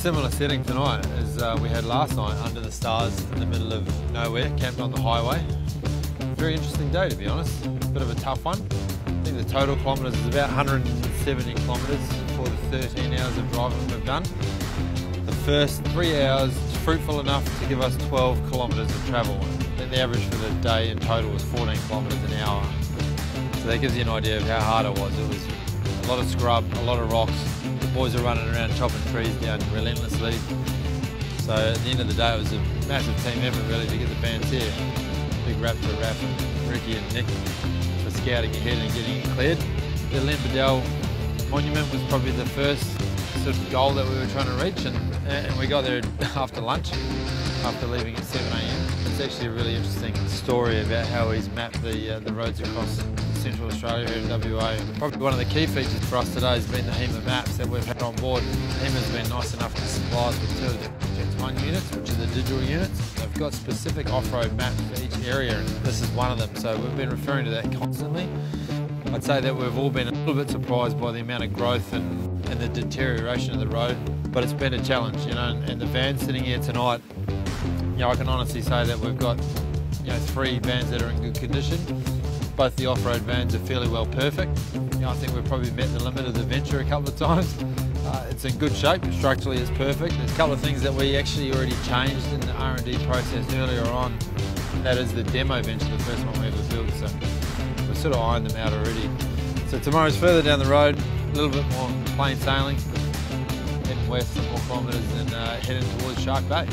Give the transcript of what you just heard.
similar setting tonight as we had last night, under the stars in the middle of nowhere, camped on the highway. Very interesting day, to be honest. Bit of a tough one. I think the total kilometres is about 170 kilometres for the 13 hours of driving we've done. The first 3 hours fruitful enough to give us 12 kilometres of travel. And the average for the day in total was 14 kilometres an hour. So that gives you an idea of how hard it was. It was a lot of scrub, a lot of rocks. The boys are running around chopping trees down relentlessly. So at the end of the day, it was a massive team effort really to get the bands here. Big rap to Rap and Ricky and Nick for scouting ahead and getting it cleared. The Limpidel Monument was probably the first sort of goal that we were trying to reach, and we got there after lunch, after leaving at 7 a.m. It's actually a really interesting story about how he's mapped the roads across Central Australia here in WA. Probably one of the key features for us today has been the HEMA maps that we've had on board. HEMA's been nice enough to supply us with two of the HEMA-1 units, which are the digital units. They've got specific off-road maps for each area, and this is one of them, so we've been referring to that constantly. I'd say that we've all been a little bit surprised by the amount of growth and the deterioration of the road, but it's been a challenge, you know, and the van sitting here tonight, you know, I can honestly say that we've got, you know, 3 vans that are in good condition. Both the off-road vans are fairly well perfect. You know, I think we've probably met the limit of the Venture a couple of times. It's in good shape, structurally it's perfect. There's a couple of things that we actually already changed in the R&D process earlier on. That is the demo Venture, the first one we ever built, so we've sort of ironed them out already. So tomorrow's further down the road, a little bit more plain sailing, heading west some more kilometres and heading towards Shark Bay.